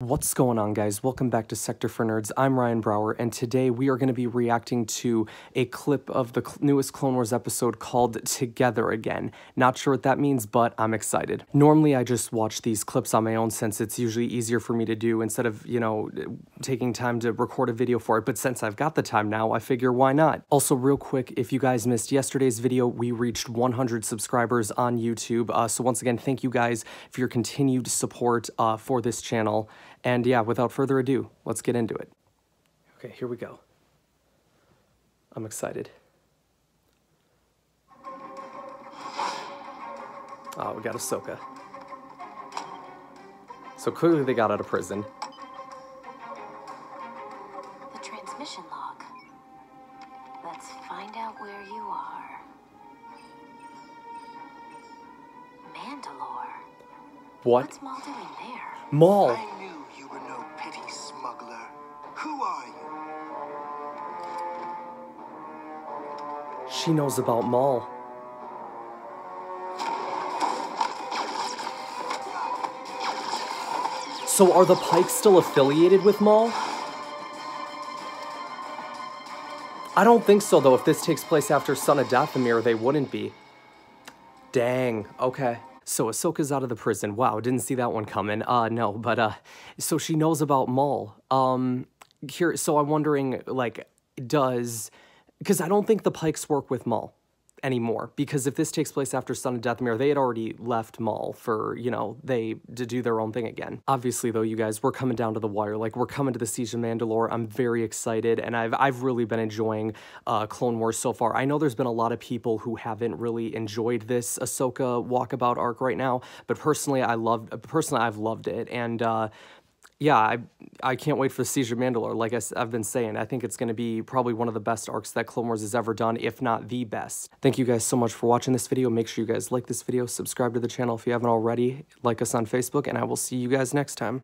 What's going on, guys? Welcome back to Sector for Nerds. I'm Ryan Brower, and today we are going to be reacting to a clip of the newest Clone Wars episode called Together Again. Not sure what that means, but I'm excited. Normally, I just watch these clips on my own since it's usually easier for me to do instead of, you know, taking time to record a video for it. But since I've got the time now, I figure why not? Also, real quick, if you guys missed yesterday's video, we reached 100 subscribers on YouTube. So once again, thank you guys for your continued support for this channel. And yeah, without further ado, let's get into it. Okay, here we go. I'm excited. Oh, we got Ahsoka. So clearly they got out of prison. The transmission log. Let's find out where you are. Mandalore. What? What's Maul doing there? Maul! She knows about Maul. So are the Pykes still affiliated with Maul? I don't think so, though. If this takes place after Son of Dathomir, they wouldn't be. Dang, okay. So Ahsoka's out of the prison. Wow, didn't see that one coming. No, but, so she knows about Maul. Here, so I'm wondering, like, does... Because I don't think the Pykes work with Maul anymore, because if this takes place after Son of Dathomir, they had already left Maul for, you know, to do their own thing again. Obviously, though, you guys, we're coming down to the wire. Like, we're coming to the Siege of Mandalore. I'm very excited, and I've really been enjoying Clone Wars so far. I know there's been a lot of people who haven't really enjoyed this Ahsoka walkabout arc right now, but personally, I've loved it, and, yeah, I can't wait for Siege of Mandalore. Like I've been saying, I think it's going to be probably one of the best arcs that Clone Wars has ever done, if not the best. Thank you guys so much for watching this video. Make sure you guys like this video, subscribe to the channel if you haven't already, like us on Facebook, and I will see you guys next time.